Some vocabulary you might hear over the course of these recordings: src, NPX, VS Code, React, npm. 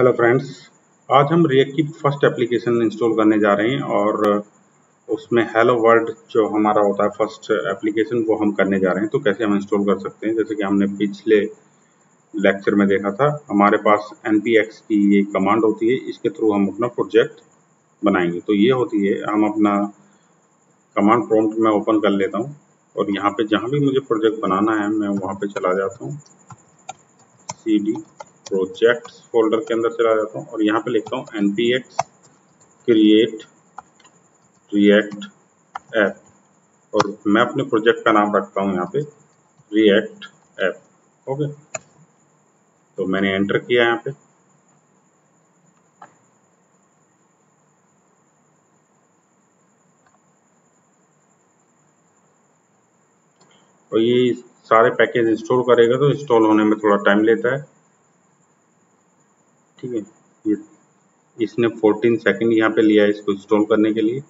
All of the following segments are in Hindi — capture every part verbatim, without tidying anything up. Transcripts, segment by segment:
हेलो फ्रेंड्स, आज हम रिएक्ट की फर्स्ट एप्लीकेशन इंस्टॉल करने जा रहे हैं और उसमें हेलो वर्ल्ड जो हमारा होता है फर्स्ट एप्लीकेशन वो हम करने जा रहे हैं। तो कैसे हम इंस्टॉल कर सकते हैं, जैसे कि हमने पिछले लेक्चर में देखा था, हमारे पास एन पी एक्स की ये कमांड होती है, इसके थ्रू हम अपना प्रोजेक्ट बनाएंगे। तो ये होती है, हम अपना कमांड प्रॉम्प्ट में ओपन कर लेता हूँ और यहाँ पर जहाँ भी मुझे प्रोजेक्ट बनाना है मैं वहाँ पर चला जाता हूँ, सी डी प्रोजेक्ट्स फोल्डर के अंदर चला जाता हूँ और यहाँ पे लिखता हूँ N P X create react app और मैं अपने प्रोजेक्ट का नाम रखता हूँ यहाँ पे रिएक्ट ऐप। ओके, तो मैंने एंटर किया यहाँ पे और ये सारे पैकेज इंस्टॉल करेगा, तो इंस्टॉल होने में थोड़ा टाइम लेता है। ठीक है, ये इसने चौदह सेकंड यहाँ पे लिया है इसको इंस्टॉल करने के लिए।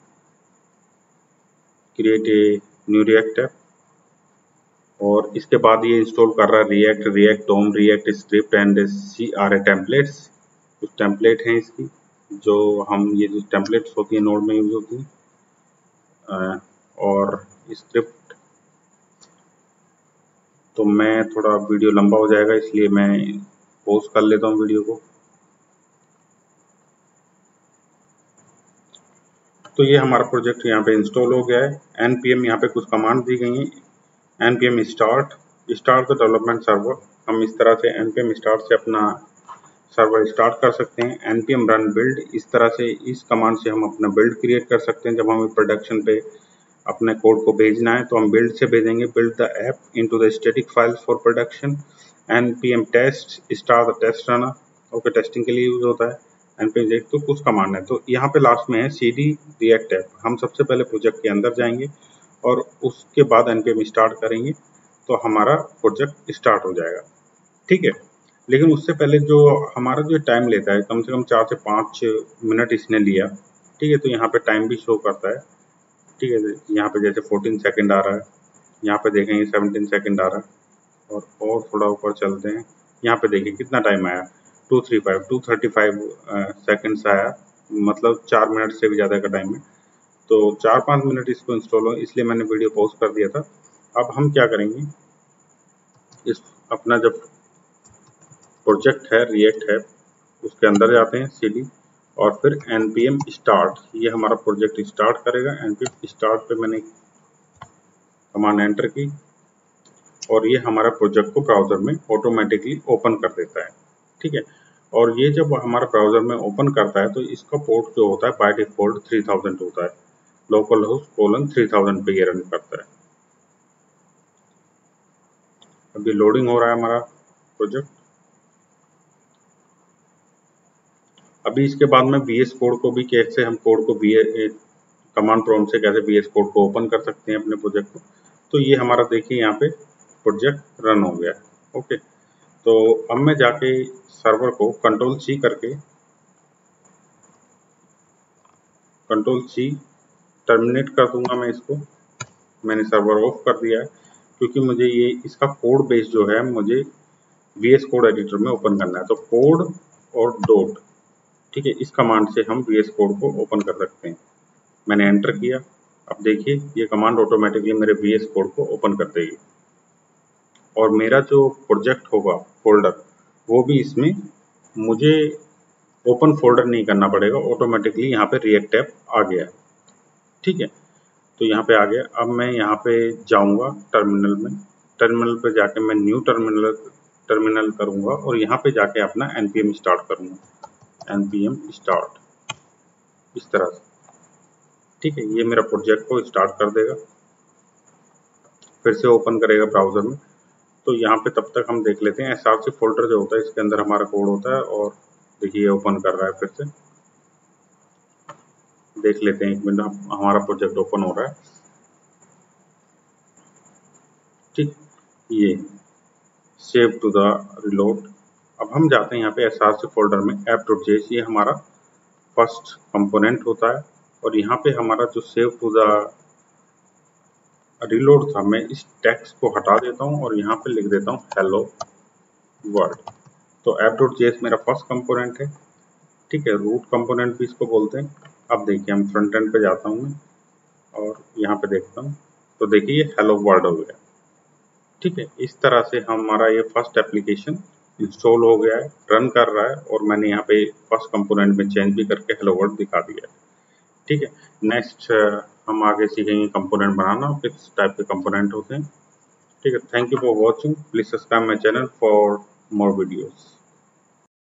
Create a new react app और इसके बाद ये इंस्टॉल कर रहा है react react DOM react script and C R A templates. कुछ टेम्पलेट हैं इसकी, जो हम ये जो टेम्पलेट्स होती है नोड में यूज होती हैं और स्क्रिप्ट। तो मैं थोड़ा वीडियो लंबा हो जाएगा इसलिए मैं पोस्ट कर लेता हूँ वीडियो को। तो ये हमारा प्रोजेक्ट यहाँ पे इंस्टॉल हो गया है। एन पी एम यहाँ पे कुछ कमांड दी गई हैं, N P M start start the development server. हम इस तरह से एन पी एम स्टार्ट से अपना सर्वर स्टार्ट कर सकते हैं। N P M run build, इस तरह से इस कमांड से हम अपना बिल्ड क्रिएट कर सकते हैं। जब हमें प्रोडक्शन पे अपने कोड को भेजना है तो हम बिल्ड से भेजेंगे, build the app into the static files for production. N P M test start the test run, okay, testing के लिए यूज होता है एन पी एम। तो कुछ कमांड है, तो यहाँ पे लास्ट में है सी डी रिएक्ट ऐप। हम सबसे पहले प्रोजेक्ट के अंदर जाएंगे और उसके बाद एन पी एम स्टार्ट करेंगे तो हमारा प्रोजेक्ट स्टार्ट हो जाएगा। ठीक है, लेकिन उससे पहले जो हमारा जो टाइम लेता है कम से कम चार से पाँच मिनट इसने लिया। ठीक है, तो यहाँ पे टाइम भी शो करता है। ठीक है, यहाँ पे जैसे चौदह सेकंड आ रहा है, यहाँ पे देखेंगे सत्रह सेकंड आ रहा है और और थोड़ा ऊपर चलते हैं। यहाँ पे देखिए कितना टाइम आया, two three five two thirty five seconds आया, मतलब चार मिनट से भी ज़्यादा का टाइम है। तो चार पाँच मिनट इसको इंस्टॉल हो, इसलिए मैंने वीडियो पॉज कर दिया था। अब हम क्या करेंगे, इस अपना जब प्रोजेक्ट है रिएक्ट है उसके अंदर जाते हैं सी डी और फिर एन पी एम स्टार्ट। ये हमारा प्रोजेक्ट स्टार्ट करेगा। एन पी एम स्टार्ट पे मैंने कमांड एंटर की और ये हमारा प्रोजेक्ट को ब्राउज़र में ऑटोमेटिकली ओपन कर देता है। ठीक है, और ये जब हमारा ब्राउज़र में ओपन करता है तो इसका पोर्ट जो होता है बाय डिफॉल्ट तीन हज़ार होता है, लोकल होस्ट कोलन तीन हज़ार पे ये रन करता है। अभी लोडिंग हो रहा है हमारा प्रोजेक्ट। अभी इसके बाद में वी एस कोड को भी कैसे हम कोड को वी कमांड प्रॉम्प्ट से कैसे वी एस कोड को ओपन कर सकते हैं अपने प्रोजेक्ट को। तो ये हमारा देखिए यहाँ पे प्रोजेक्ट रन हो गया। ओके, तो अब मैं जाके सर्वर को कंट्रोल सी करके कंट्रोल सी टर्मिनेट कर दूंगा मैं इसको। मैंने सर्वर ऑफ कर दिया है क्योंकि मुझे ये इसका कोड बेस जो है मुझे वी एस कोड एडिटर में ओपन करना है। तो कोड और डॉट, ठीक है, इस कमांड से हम वी एस कोड को ओपन कर सकते हैं। मैंने एंटर किया, अब देखिए ये कमांड ऑटोमेटिकली मेरे वी एस कोड को ओपन कर देगी और मेरा जो प्रोजेक्ट होगा फोल्डर वो भी इसमें मुझे ओपन फोल्डर नहीं करना पड़ेगा, ऑटोमेटिकली यहाँ पे रिएक्ट ऐप आ गया। ठीक है, तो यहाँ पे आ गया। अब मैं यहाँ पे जाऊँगा टर्मिनल में, टर्मिनल पे जाके मैं न्यू टर्मिनल टर्मिनल करूँगा और यहाँ पे जाके अपना एन पी एम स्टार्ट करूँगा, एन पी एम स्टार्ट इस तरह से। ठीक है, ये मेरा प्रोजेक्ट को स्टार्ट कर देगा, फिर से ओपन करेगा ब्राउज़र में। तो यहाँ पे तब तक हम देख लेते हैं एस आर सी फोल्डर जो होता है इसके अंदर हमारा कोड होता है और देखिए ये ओपन कर रहा है, फिर से देख लेते हैं। एक मिनट, हमारा प्रोजेक्ट ओपन हो रहा है। ठीक, ये सेव टू द रिलोड। अब हम जाते हैं यहाँ पे एस आर सी फोल्डर में ऐप डॉट जे एस, ये हमारा फर्स्ट कंपोनेंट होता है और यहाँ पे हमारा जो सेव टू द रिलोड था, मैं इस टेक्स्ट को हटा देता हूँ और यहाँ पे लिख देता हूँ हेलो वर्ल्ड। तो ऐप.js मेरा फर्स्ट कंपोनेंट है, ठीक है, रूट कंपोनेंट भी इसको बोलते हैं। अब देखिए हम फ्रंट एंड पे जाता हूँ मैं और यहाँ पे देखता हूँ, तो देखिए हेलो वर्ल्ड हो गया, ठीक है। इस तरह से हमारा ये फर्स्ट एप्लीकेशन इंस्टॉल हो गया है, रन कर रहा है और मैंने यहाँ पे फर्स्ट कंपोनेंट में चेंज भी करके हेलो वर्ल्ड दिखा दिया है, ठीक है। नेक्स्ट हम आगे सीखेंगे कंपोनेंट बनाना, किस टाइप के कंपोनेंट होते हैं, ठीक है। Thank you for watching, please subscribe my channel for more videos।